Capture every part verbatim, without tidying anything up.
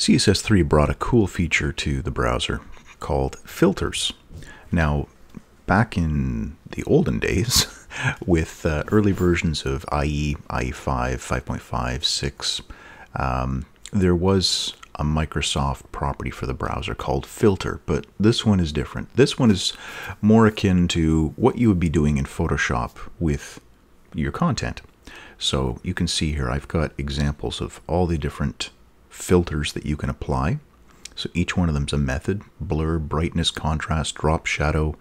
C S S three brought a cool feature to the browser called filters. Now, back in the olden days, with uh, early versions of I E, I E five, five point five, six, um, there was a Microsoft property for the browser called filter, but this one is different. This one is more akin to what you would be doing in Photoshop with your content. So you can see here, I've got examples of all the different filters that you can apply. So each one of them is a method: blur, brightness, contrast, drop, shadow,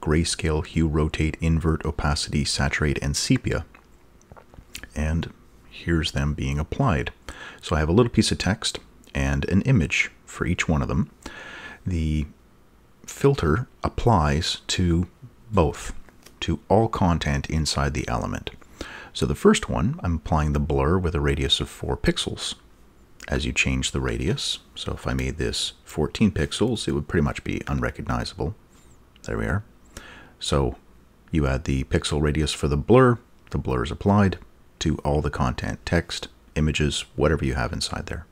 grayscale, hue, rotate, invert, opacity, saturate, and sepia. And here's them being applied. So I have a little piece of text and an image for each one of them. The filter applies to both, to all content inside the element. So the first one, I'm applying the blur with a radius of four pixels. As you change the radius, so if I made this fourteen pixels, it would pretty much be unrecognizable. There we are. So you add the pixel radius for the blur, the blur is applied to all the content, text, images, whatever you have inside there.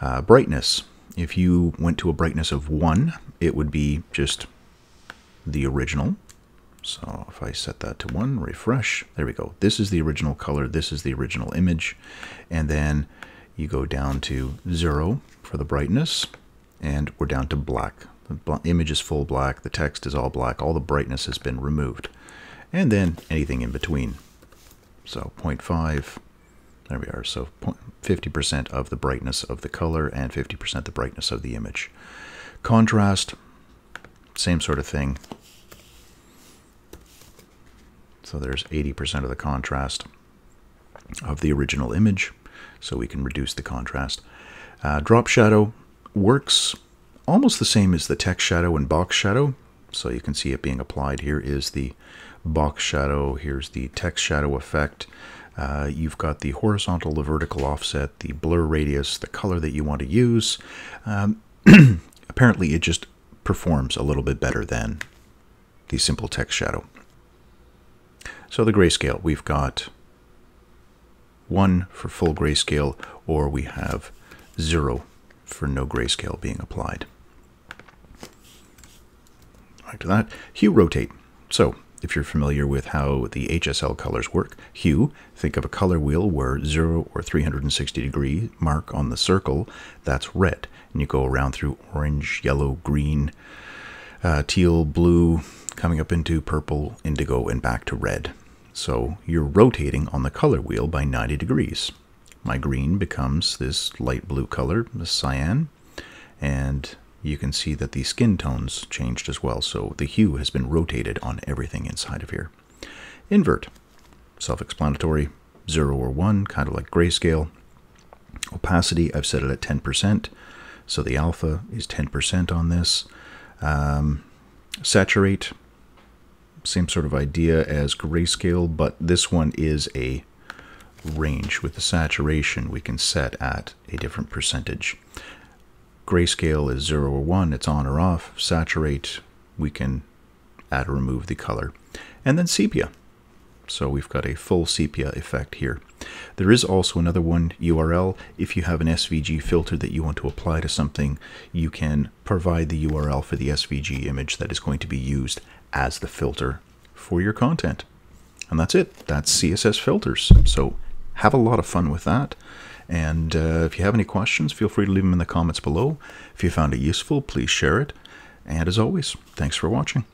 Uh, brightness. If you went to a brightness of one, it would be just the original. So if I set that to one, refresh, there we go. This is the original color, this is the original image. And then you go down to zero for the brightness, and we're down to black. The image is full black, the text is all black, all the brightness has been removed. And then anything in between. So zero point five, there we are. So fifty percent of the brightness of the color and fifty percent the brightness of the image. Contrast, same sort of thing. So there's eighty percent of the contrast of the original image, so we can reduce the contrast. Uh, drop shadow works almost the same as the text shadow and box shadow. So you can see it being applied. Here is the box shadow, here's the text shadow effect. Uh, you've got the horizontal, the vertical offset, the blur radius, the color that you want to use. Um, apparently it just performs a little bit better than the simple text shadow. So the grayscale, we've got one for full grayscale, or we have zero for no grayscale being applied. Back to that. Hue rotate. So if you're familiar with how the H S L colors work, hue, think of a color wheel where zero or three hundred sixty degree mark on the circle, that's red. And you go around through orange, yellow, green, uh, teal, blue, coming up into purple, indigo, and back to red. So you're rotating on the color wheel by ninety degrees. My green becomes this light blue color, this cyan, and you can see that the skin tones changed as well, so the hue has been rotated on everything inside of here. Invert, self-explanatory, zero or one, kind of like grayscale. Opacity, I've set it at ten percent, so the alpha is ten percent on this. Um, saturate, same sort of idea as grayscale, but this one is a range. With the saturation, we can set at a different percentage. Grayscale is zero or one, it's on or off. Saturate, we can add or remove the color. And then sepia. So we've got a full sepia effect here. There is also another one, U R L. If you have an S V G filter that you want to apply to something, you can provide the U R L for the S V G image that is going to be used as the filter for your content. And that's it. That's C S S filters. So have a lot of fun with that. And uh, if you have any questions, feel free to leave them in the comments below. If you found it useful, please share it. And as always, thanks for watching.